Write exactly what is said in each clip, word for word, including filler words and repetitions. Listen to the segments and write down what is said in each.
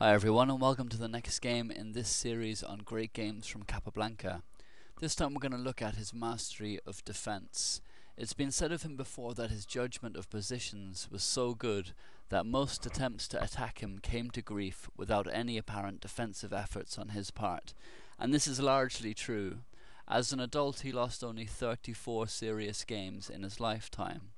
Hi everyone, and welcome to the next game in this series on great games from Capablanca. This time we're going to look at his mastery of defense. It's been said of him before that his judgment of positions was so good that most attempts to attack him came to grief without any apparent defensive efforts on his part, and this is largely true. As an adult he lost only thirty-four serious games in his lifetime.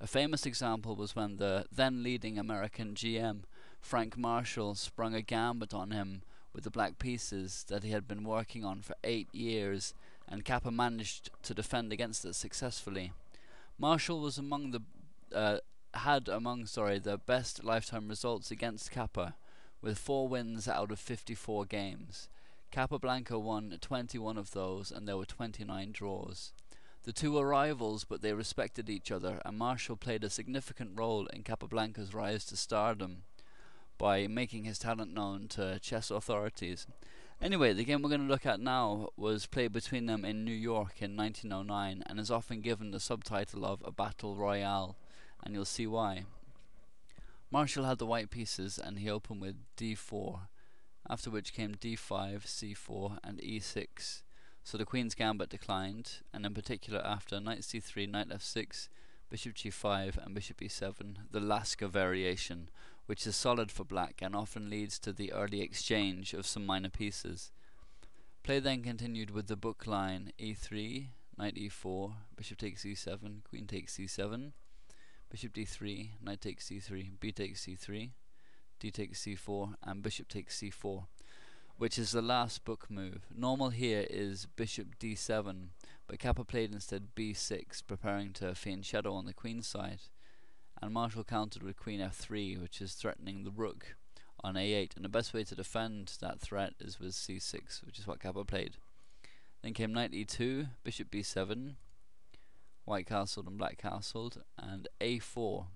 A famous example was when the then leading American G M Frank Marshall sprung a gambit on him with the black pieces that he had been working on for eight years, and Capa managed to defend against it successfully. Marshall was among the uh, had among sorry the best lifetime results against Capa, with four wins out of fifty-four games. Capablanca won twenty-one of those, and there were twenty-nine draws. The two were rivals, but they respected each other, and Marshall played a significant role in Capablanca's rise to stardom by making his talent known to chess authorities. Anyway, the game we're going to look at now was played between them in New York in nineteen oh nine, and is often given the subtitle of a battle royale, and you'll see why. Marshall had the white pieces, and he opened with d four, after which came d five, c four, and e six. So the Queen's Gambit declined, and in particular after knight c three, knight f six, bishop g five, and bishop e seven, the Lasker variation, which is solid for black and often leads to the early exchange of some minor pieces. Play then continued with the book line e three, knight e four, bishop takes e seven, queen takes c seven, bishop d three, knight takes c three, b takes c three, d takes c four, and bishop takes c four, which is the last book move. Normal here is bishop d seven, but Capa played instead b six, preparing to fianchetto on the queen's side, and Marshall countered with queen f three, which is threatening the rook on a eight, and the best way to defend that threat is with c six, which is what Capa played. Then came knight e two, bishop b seven, white castled and black castled, and a four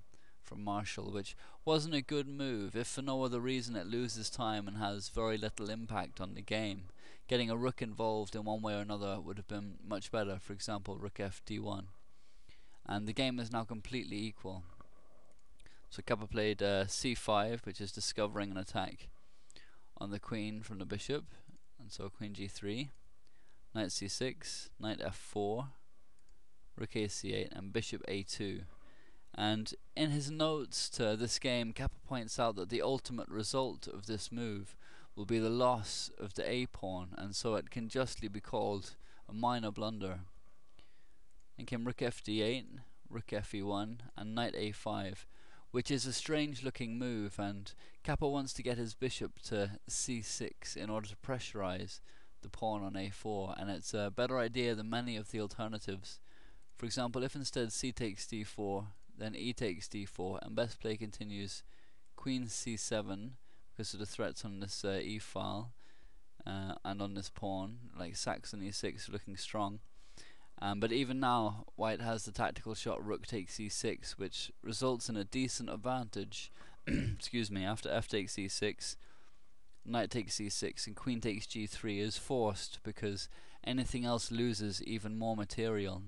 from Marshall, which wasn't a good move. If for no other reason, it loses time and has very little impact on the game. Getting a rook involved in one way or another would have been much better, for example rook f d one. And the game is now completely equal. So Capa played uh, c five, which is discovering an attack on the queen from the bishop, and so queen g three, knight c six, knight f four, rook a c eight, and bishop a two. And in his notes to this game, Capa points out that the ultimate result of this move will be the loss of the a pawn, and so it can justly be called a minor blunder. Then came rook f d eight, rook f e one, and knight a five, which is a strange looking move, and Capa wants to get his bishop to c six in order to pressurize the pawn on a four, and it's a better idea than many of the alternatives. For example, if instead c takes d four, then e takes d four, and best play continues queen c seven because of the threats on this uh, e file uh, and on this pawn, like Saxon e six looking strong. Um, but even now white has the tactical shot rook takes e six, which results in a decent advantage excuse me, after f takes e six, knight takes e six, and queen takes g three is forced because anything else loses even more material.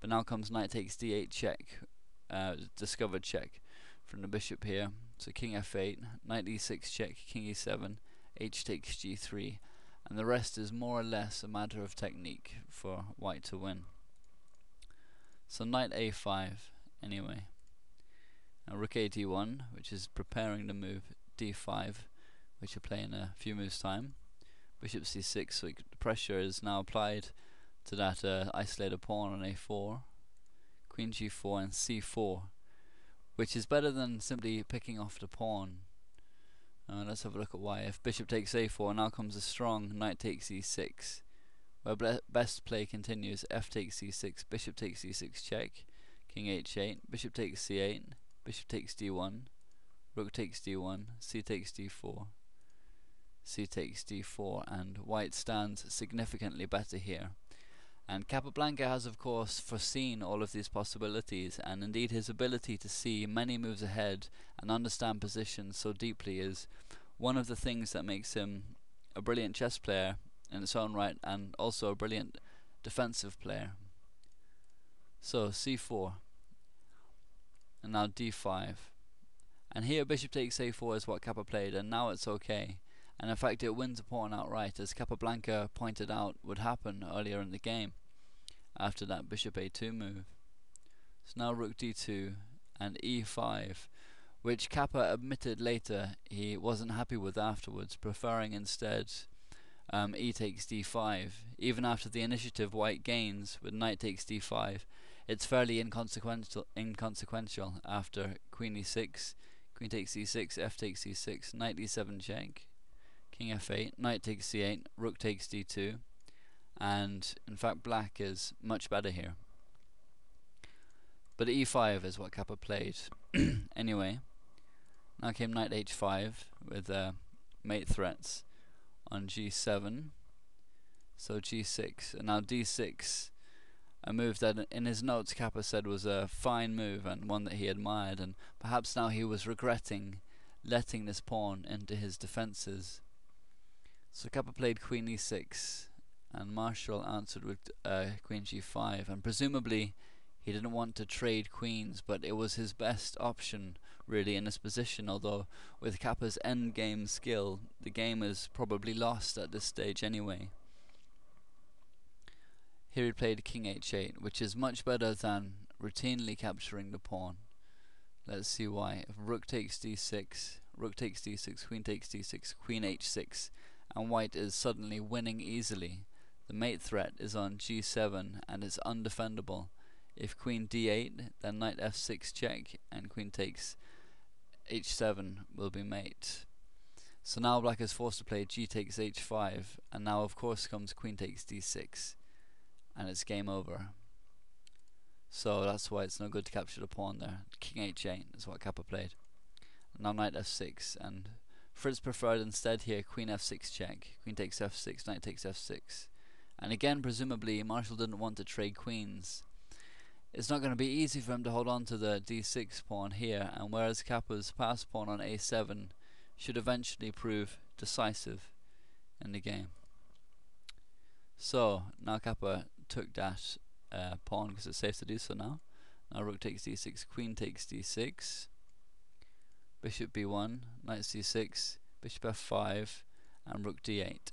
But now comes knight takes d eight check, Uh, discovered check from the bishop here, so king f eight, knight e six check, king e seven, h takes g three, and the rest is more or less a matter of technique for white to win. So knight a five anyway. Now rook a d one, which is preparing the move d five, which you'll play in a few moves time, bishop c six, so the pressure is now applied to that uh, isolated pawn on a four, queen g four, and c four, which is better than simply picking off the pawn. Uh, let's have a look at why. If bishop takes a four, now comes a strong knight takes e six, where best play continues f takes e six, bishop takes e six check, king h eight, bishop takes c eight, bishop takes d one, rook takes d one, c takes d four, c takes d four, and white stands significantly better here. And Capablanca has of course foreseen all of these possibilities, and indeed his ability to see many moves ahead and understand positions so deeply is one of the things that makes him a brilliant chess player in its own right, and also a brilliant defensive player. So c four, and now d five, And here bishop takes a four is what Kappa played, and now it's okay. And in fact it wins the pawn outright, as Capablanca pointed out would happen earlier in the game after that bishop a two move. So now rook d two and e five, which Kappa admitted later he wasn't happy with afterwards, preferring instead um, e takes d five. Even after the initiative white gains with knight takes d five, it's fairly inconsequential, inconsequential after queen e six, queen takes e six, f takes e six, knight d seven check, king f eight, knight takes c eight, rook takes d two, and in fact black is much better here. But e five is what Kappa played. Anyway, now came knight h five with uh, mate threats on g seven, so g six, and now d six, a move that in his notes Kappa said was a fine move and one that he admired, and perhaps now he was regretting letting this pawn into his defences. So Kappa played queen e six, and Marshall answered with uh, queen g five, and presumably he didn't want to trade queens, but it was his best option really in this position, although with Kappa's endgame skill the game is probably lost at this stage anyway. Here he played king h eight, which is much better than routinely capturing the pawn. Let's see why. If rook takes d six, rook takes d six, queen takes d six, queen h six, and white is suddenly winning easily. The mate threat is on g seven and it's undefendable. If queen d eight, then knight f six check and queen takes h seven will be mate. So now black is forced to play g takes h five, and now of course comes queen takes d six, and it's game over. So that's why it's no good to capture the pawn there. King h eight is what Kappa played. And now knight f six, and Fritz preferred instead here queen f six check, queen takes f six, knight takes f six, and again presumably Marshall didn't want to trade queens. It's not going to be easy for him to hold on to the d six pawn here, and whereas Kappa's pass pawn on a seven should eventually prove decisive in the game. So now Kappa took that uh, pawn because it's safe to do so now. Now rook takes d six, queen takes d six, bishop b one, knight c six, bishop f five, and rook d eight.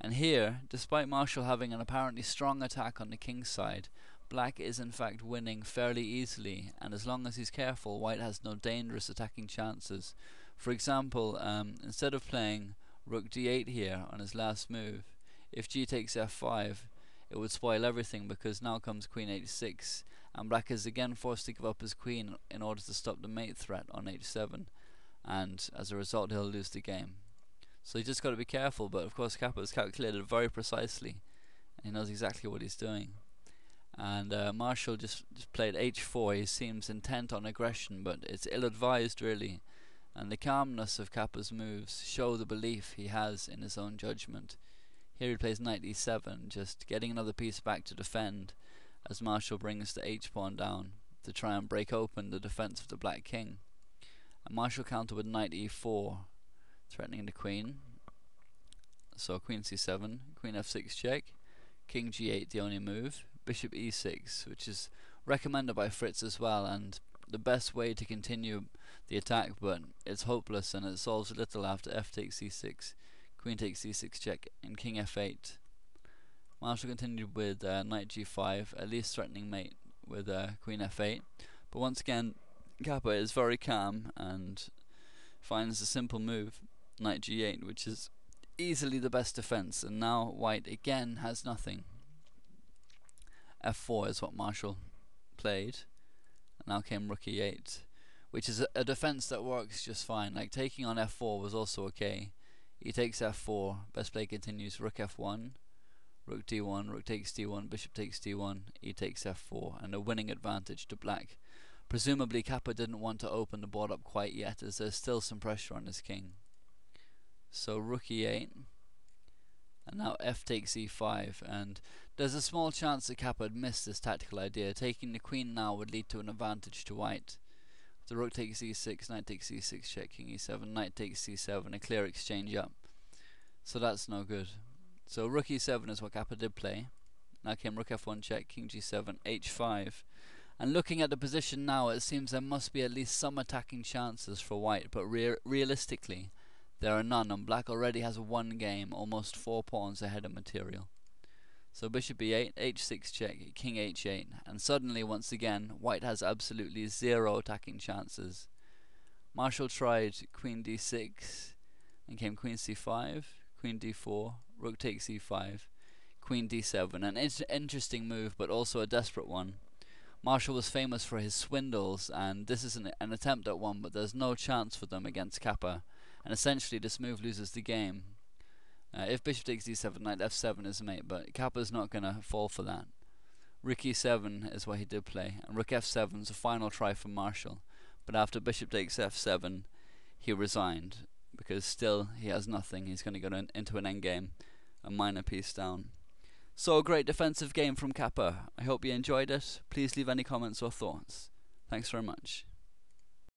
And here, despite Marshall having an apparently strong attack on the king's side, black is in fact winning fairly easily, and as long as he's careful white has no dangerous attacking chances. For example, um, instead of playing rook d eight here on his last move, if g takes f five it would spoil everything, because now comes queen h six and black is again forced to give up his queen in order to stop the mate threat on h seven, and as a result he'll lose the game. So you just got to be careful, but of course Kappa has calculated very precisely and he knows exactly what he's doing. And uh, Marshall just, just played h four. He seems intent on aggression, but it's ill-advised really, and the calmness of Kappa's moves show the belief he has in his own judgment. Here he plays knight e seven, just getting another piece back to defend, as Marshall brings the h-pawn down to try and break open the defense of the black king. And Marshall countered with knight e four, threatening the queen. So queen c seven, queen f six check, king g eight the only move, bishop e six, which is recommended by Fritz as well and the best way to continue the attack, but it's hopeless and it solves little after f takes e six, queen takes e six check, and king f eight. Marshall continued with uh, knight g five, at least threatening mate with uh, queen f eight, but once again Kappa is very calm and finds a simple move, knight g eight, which is easily the best defense, and now white again has nothing. f four is what Marshall played, and now came rook e eight, which is a, a defense that works just fine. Like taking on f four was also okay. E takes f four, best play continues, rook f one, rook d one, rook takes d one, bishop takes d one, e takes f four, and a winning advantage to black. Presumably Kappa didn't want to open the board up quite yet, as there's still some pressure on his king. So rook e eight, and now f takes e five, and there's a small chance that Kappa had missed this tactical idea. Taking the queen now would lead to an advantage to white. The rook takes e six, knight takes e six, check, king e seven, knight takes c seven, a clear exchange up. So that's no good. So rook e seven is what Kappa did play. Now came rook f one check, king g seven, h five, And looking at the position now, it seems there must be at least some attacking chances for white, but re realistically there are none, and black already has one game, almost four pawns ahead of material. So bishop e eight, h six check, king h eight, and suddenly once again white has absolutely zero attacking chances. Marshall tried queen d six and came queen c five, queen d four, rook takes e five, queen d seven, an in interesting move but also a desperate one. Marshall was famous for his swindles, and this is an, an attempt at one, but there's no chance for them against Kappa, and essentially this move loses the game. Uh, if bishop takes d seven, knight f seven is mate, but Kappa's not going to fall for that. Rook e seven is what he did play, and rook f seven is a final try for Marshall, but after bishop takes f seven he resigned, because still he has nothing. He's going to go to an, into an endgame, a minor piece down. So a great defensive game from Kappa. I hope you enjoyed it. Please leave any comments or thoughts. Thanks very much.